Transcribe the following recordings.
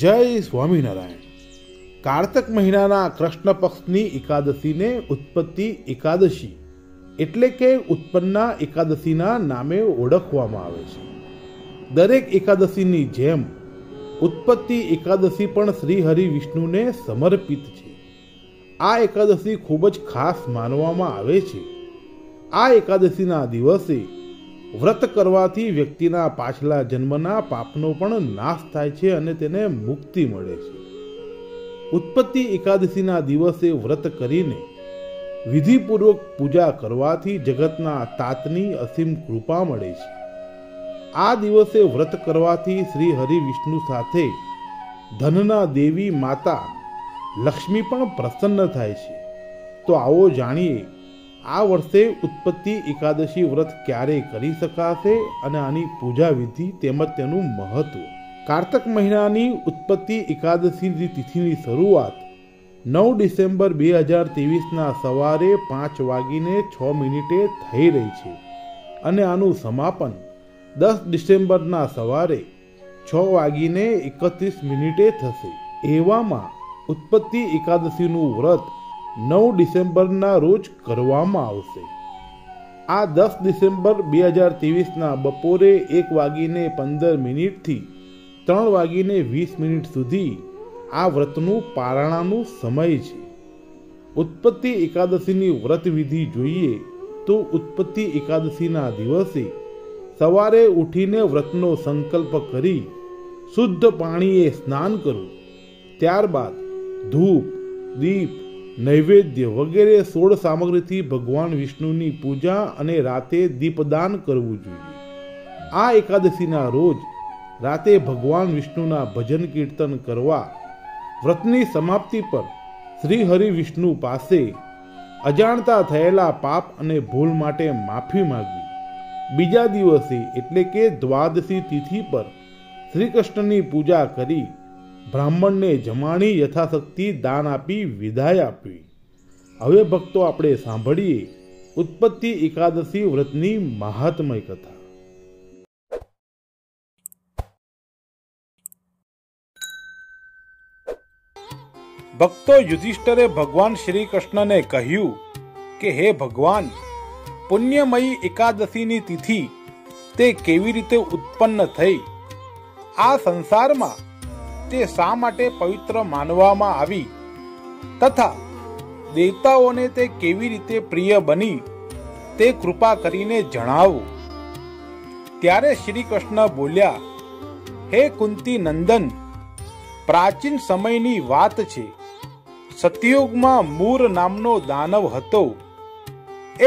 जय स्वामीनारायण। कार्तक महीनाना कृष्ण पक्षनी एकादशी ने उत्पत्ति एकादशी एटले के उत्पन्ना एकादशीना नामे ओळखवामां आवे छे। दरेक एकादशीनी जेम उत्पत्ति एकादशी पण श्री हरि विष्णुने समर्पित छे। आ एकादशी खूब ज खास मानवामां आवे छे। आ एकादशीना दिवसे व्रत करवाथी व्यक्तिना पाछला जन्मना पापनो पण नाश थाय छे अने तेने मुक्ति मळे छे। उत्पत्ति एकादशीना दिवसे व्रत करीने विधिपूर्वक पूजा करवाथी जगतना तातनी असीम कृपा मळे छे। आ दिवसे व्रत करवाथी श्री हरि विष्णु साथे धनना देवी माता लक्ष्मी पण प्रसन्न थाय छे। तो आवो जाणीए आ वर्षे उत्पत्ति एकादशी व्रत क्यारे करी शकाशे अने आनी पूजा विधि तेमज तेनुं महत्व। कार्तक महीनानी उत्पत्ति एकादशीनी तिथिनी शरूआत 9 डिसेम्बर 2023 ना सवारे 5:06 थई रही छे अने आनु समापन 10 डिसेम्बर ना सवारे 6:31 थशे। एवामां उत्पत्ति एकादशीनु व्रत 9 डिसेम्बर ना रोज करवामां आवशे। आ 10 डिसेम्बर 2023 ना बपोरे 1:15 थी 3:20 सुधी आ व्रतनु पारणानु समय छे। उत्पत्ति एकादशीनी व्रत विधि जोईए तो उत्पत्ति एकादशीना दिवसे सवारे उठीने व्रतनो संकल्प करी शुद्ध पाणीए स्नान करू। त्यारबाद धूप दीप नैवेद्य वगैरे 16 सामग्रीथी भगवान विष्णुनी पूजा अने राते दीपदान करवू जोईए। आ एकादशीना रोज राते भगवान विष्णुना भजन कीर्तन करवा। व्रतनी समाप्ति पर श्री हरि विष्णु पासे अजाणता थयेला पाप अने भूल माटे माफी मागी। बीजा दिवसे एटले के द्वादशी तिथि पर श्री कृष्णनी पूजा करी ब्राह्मणने जमाणी यथाशक्ति दान आपी विदाय आपी। हवे भक्तो आपणे सांभळीए उत्पत्ति एकादशी व्रतनी महात्म्य कथा। भक्तों युधिष्ठिरे भगवान श्री कृष्ण ने कहू कि हे भगवान, पुण्यमयी एकादशी नी तिथि ते केवी रीते उत्पन्न थई, आ संसार मा ते शा माटे पवित्र मानवामा आवी तथा देवताओने ते केवी रीते प्रिय बनी ते कृपा करीने जणावो। त्यारे श्री कृष्ण बोल्या, हे कुंती नंदन, प्राचीन समयनी वात छे। सतयुग में मूर नामनो दानव हतो।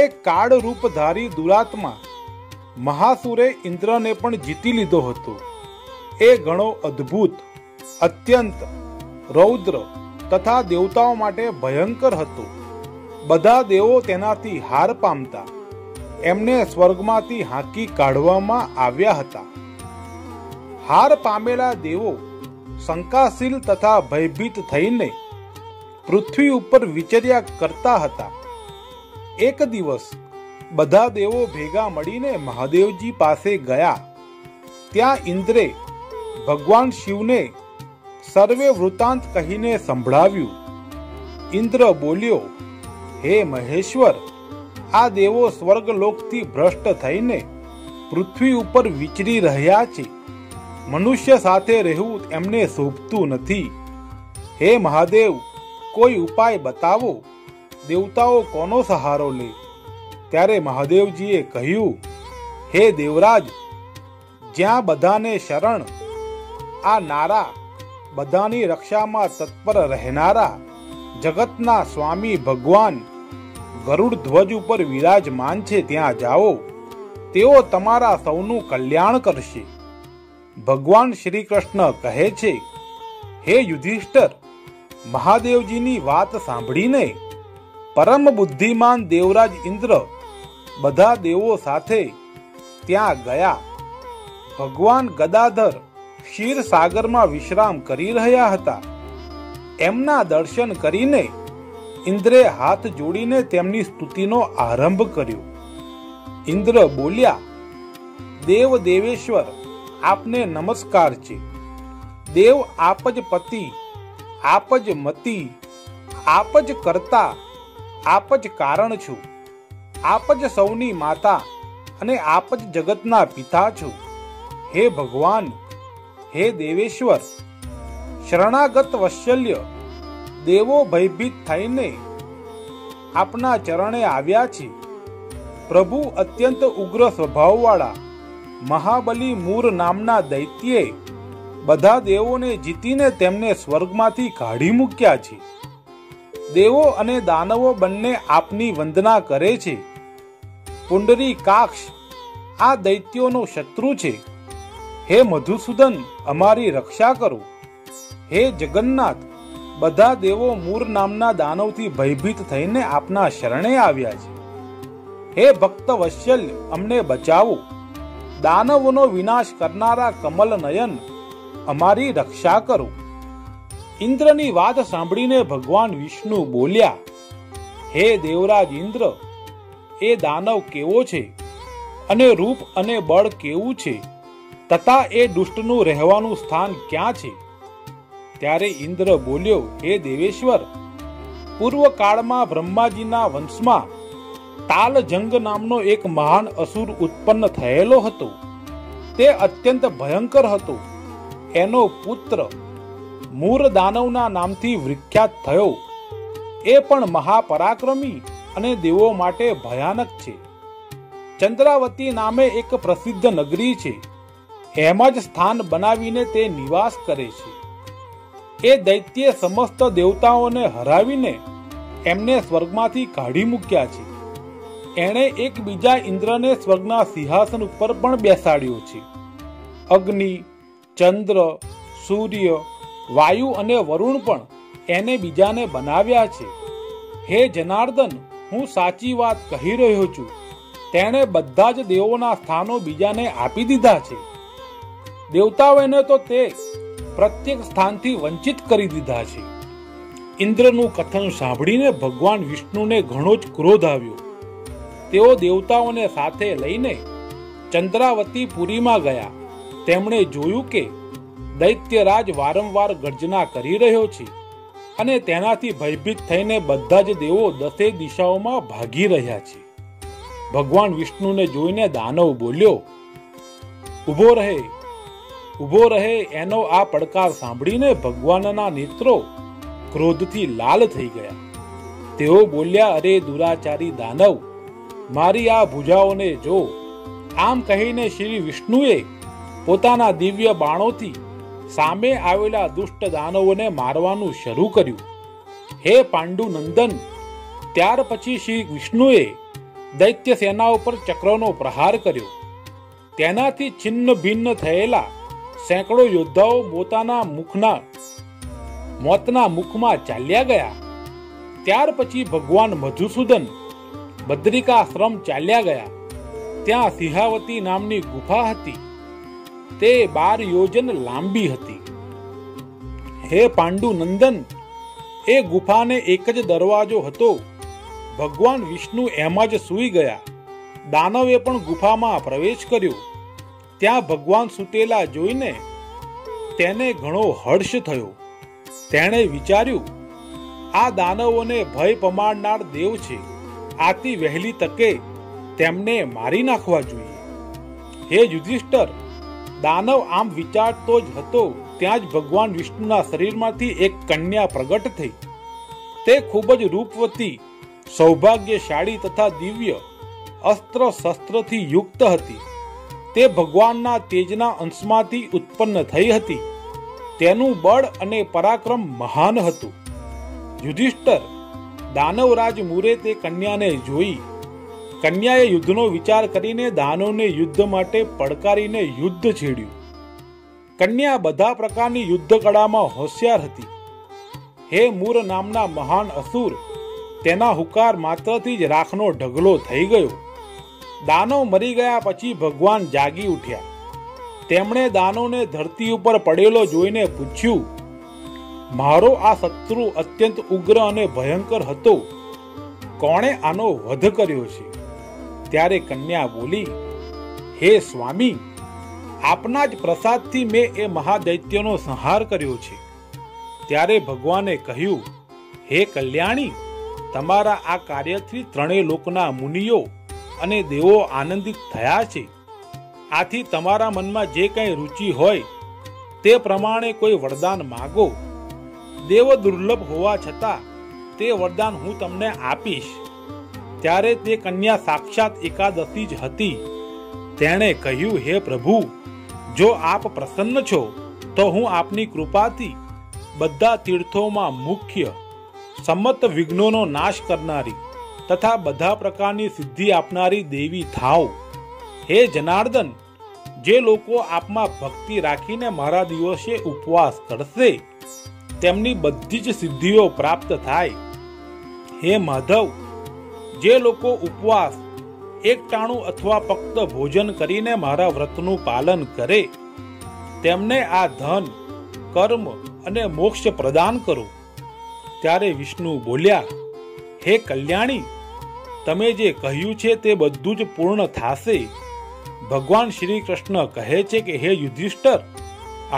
एक काळ रूपधारी दुरात्मा महासुरे इंद्र ने पण जीती लीधो हतो। ए घणो अद्भुत, अत्यंत रौद्र तथा देवताओं माटे भयंकर हतो। बधा देवो तेनाथी हार पामता एमने स्वर्गमांथी हाकी काढवामां आव्या हता। हार पामेला देवो शंकाशील तथा भयभीत थईने पृथ्वी उपर विचर्या करता हता। एक दिवस बधा देवो भेगा मळीने महादेवजी पासे गया। त्या इंद्रे भगवान शिवने सर्वे वृतांत कहीने संभळाव्यु। इंद्र बोल्यो, हे महेश्वर, आ देवो स्वर्गलोकथी भ्रष्ट थईने पृथ्वी उपर विचरी रह्या छे। मनुष्य साथे रहू एमने शोभतु नथी। हे महादेव, कोई उपाय बतावो, देवताओ कोनो सहारो ले। त्यारे महादेवजीए कहू, हे देवराज, ज्या बधाने शरण आ नारा बधानी रक्षा में तत्पर रहनारा जगतना स्वामी भगवान गरुड़ ध्वज पर विराजमान छे त्या जाओ। तेओ तमारा सौनु कल्याण करशे। भगवान श्री कृष्ण कहे छे, हे युधिष्ठिर, महादेवजीनी वात सांभळीने परम बुद्धिमान देवराज इंद्र बधा देवो साथे त्यां गया। भगवान गदाधर क्षीर सागर में विश्राम करी रह्या हता। एमना दर्शन करीने इंद्रे हाथ जोड़ीने तेमनी स्तुतिनो आरंभ कर्यो। इंद्र बोल्या, देव देवेश्वर, आपने नमस्कार छे। देव आपज पति आपज मति आपज करता आपज कारण छु, आपज सौनी माता अने आपज जगतना पिता छु। हे भगवान, हे देवेश्वर, शरणागत वत्सल्य देवो भयभीत थईने आपना चरणे आव्या छे। प्रभु अत्यंत उग्र स्वभाव वाला महाबली मूर नामना दैत्ये बधा देवोने जीतीने तेमने स्वर्गमांथी काढी मूक्या छे। देवो अने दानवो बन्ने आपनी वंदना करे छे। पुंडरीकाक्ष आ दैत्योनो शत्रु छे। हे मधुसूदन, अमारी रक्षा करो। हे जगन्नाथ, बधा देवो मूर नामना दानवथी भयभीत थईने आपना शरणे आव्या छे। हे भक्त वत्सल्य, अमने बचावो। दानवोनो विनाश करनारा कमल नयन, अमारी रक्षा करो। इंद्रनी वात सांभळीने भगवान विष्णु बोल्या, हे देवराज इंद्र, ए दानव केवो छे अने रूप अने बळ केवुं छे तथा ए दुष्टनुं रहेवानुं स्थान क्यां छे? त्यारे इंद्र बोल्यो, हे देवेश्वर, पूर्व काळमां ब्रह्माजीना वंशमां तालजंग नामनो एक महान असुर उत्पन्न थयेलो हतो। ते अत्यंत भयंकर हतो। एनो पुत्र मूर दानवना नामथी विख्यात थयो। ए पण महापराक्रमी अने देवो माटे भयानक छे। चंद्रावती नामे एक प्रसिद्ध नगरी छे। एमाज स्थान बनावीने ते निवास करे छे। ए दैत्ये समस्त देवताओने हरावीने एमने स्वर्गमांथी काढी मूक्या छे। एणे एक बीजा इंद्रने स्वर्गना सिंहासन उपर पण बेसाड्यो छे। अग्नि, चंद्र, सूर्य, वायु अने वरुण पण एने बीजाने बनाव्या छे। हे जनार्दन, हूँ साची वात कही रह्यो छुं। तेणे बधा ज देवोना स्थानो बीजाने आपी दीधा छे। देवताओने तो ते प्रत्येक स्थानथी वंचित करी दीधा छे। इंद्रनुं कथन सांभळीने भगवान विष्णुने घणो ज क्रोध आव्यो। तेओ देवताओने साथे लईने चंद्रावती पुरीमां गया। तेमणे जोयुं के दैत्यराज वारंवार गर्जना करी रह्यो छे अने तेनाथी भयभीत थईने बधा ज देवो दसे दिशाओमां भागी रह्या छे। भगवान विष्णुने जोईने दानव बोल्यो, ઊભો રહે, ઊભો રહે। એનો આ પડકાર સાંભળીને ભગવાનના નેત્રો ક્રોધથી લાલ થઈ ગયા। તેઓ બોલ્યા, અરે દુરાચારી દાનવ, મારી આ ભુજાઓને જો। આમ કહીને શ્રી વિષ્ણુએ પોતાના દિવ્ય બાણોથી સામે આવેલા દુષ્ટ દાનવોને મારવાનું શરૂ કર્યું। હે પાંડુ નંદન, ત્યાર પછી શ્રી વિષ્ણુએ દૈત્ય સેના ઉપર ચક્રનો પ્રહાર કર્યો। તેનાથી છિન્ન ભિન્ન થયેલા सैकड़ों योद्धाओ पोताना मुखना मौतना मुखमां चाल्या गया। त्यार पछी भगवान मधुसूदन बद्रिकाश्रम चाल्या गया। त्यां सिंहावती नामनी गुफा हती। ते 12 योजन लांबी हती। हे पांडु नंदन, ए गुफा ने एक ज दरवाजो हतो। भगवान विष्णु एमां ज सूई गया। दानवे पण गुफा में प्रवेश कर्यो। त्या भगवान सुतेला जोईने तेने घणो हर्ष थयो। तेणे विचार्यु, आ दानवोने भय पमाडनार देव छे। आती वहेली तके तेमने मारी नाखवा जोईए। हे युधिष्ठिर, दानव आम विचारतो ज हतो त्यां ज भगवान विष्णुना शरीरमांथी एक कन्या प्रगट थई। ते खूब ज रूपवती, सौभाग्यशाળી तथा दिव्य अस्त्र शस्त्रथी युक्त हती। ते भगवानना तेजना अंशमांथी उत्पन्न थई हती। तेनुं बळ अने पराक्रम महान हतुं। युधिष्ठिर, दानवराज मूरे ते कन्याने जोई। कन्याए युद्धनो विचार करीने दानवने युद्ध माटे पड़कारीने युद्ध छेड्युं। कन्या बधा प्रकारनी युद्ध कलामां होशियार हती। हे मूर नामना महान असुर, तेना हुकार मात्रथी ज राखनो ढगलो थई गयो। दानव मरी गया पछी भगवान जागी उठ्या। तेमणे दानवने धरती उपर पड़ेलो जोईने पूछ्यु, मारो आ शत्रु अत्यंत उग्र अने भयंकर हतो। कोणे आनो वध कर्यो छे? त्यारे कन्या बोली, हे स्वामी, आपना ज प्रसाद थी मैं ए महादैत्यनो संहार कर्यो छे। त्यारे भगवाने कह्यु, हे कल्याणी, तमारा आ कार्यथी त्रणेय लोकना मुनियो अने देवो आनंदित थया छे। आथी तमारा मनमा जे काई रुचि होय ते प्रमाणे कोई वरदान मागो। देव दुर्लभ होवा छता ते वरदान हूँ तमने आपीश। त्यारे ते कन्या साक्षात एकादशी ज हती। तेणे कह्यु, हे प्रभु, जो आप प्रसन्न छो तो हूँ आपनी कृपाथी बधा तीर्थों में मुख्य समस्त विघ्नों नाश करनारी तथा बधा प्रकारनी सिद्धि आपनारी देवी थाओ। हे जनार्दन, जे लोको आपमा भक्ति राखीने मारा दिवसे उपवास करशे तेमनी बधी ज सिद्धिओ प्राप्त थाय। हे माधव, जे लोको उपवास एक टाणु अथवा फक्त भोजन करीने मारा व्रतनु पालन करे तेमने आ धन, कर्म अने मोक्ष प्रदान करो। त्यारे विष्णु बोल्या, हे कल्याणी, तमे जे कह्यु छे ते बधुज पूर्ण थाशे। भगवान श्री कृष्ण कहे छे के हे युधिष्ठिर,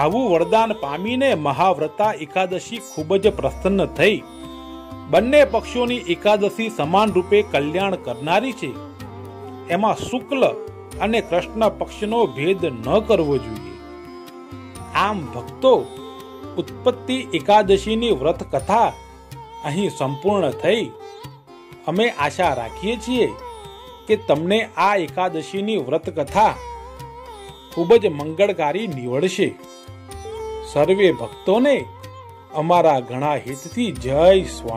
आवु वरदान पामीने महाव्रता एकादशी खूबज प्रसन्न थई। बन्ने पक्षोनी एकादशी समान रूपे कल्याण करनारी छे। एमा शुक्ल अने कृष्ण पक्षनो भेद न करवो जोईए। आम भक्तो, उत्पत्ति एकादशीनी व्रत कथा अहीं संपूर्ण थई। अमे आशा राखीए छीए के तमने आ एकादशीनी व्रत कथा खूबज मंगलकारी निवड़शे। सर्वे भक्तों ने अमारा घणा हितथी जय स्वामी।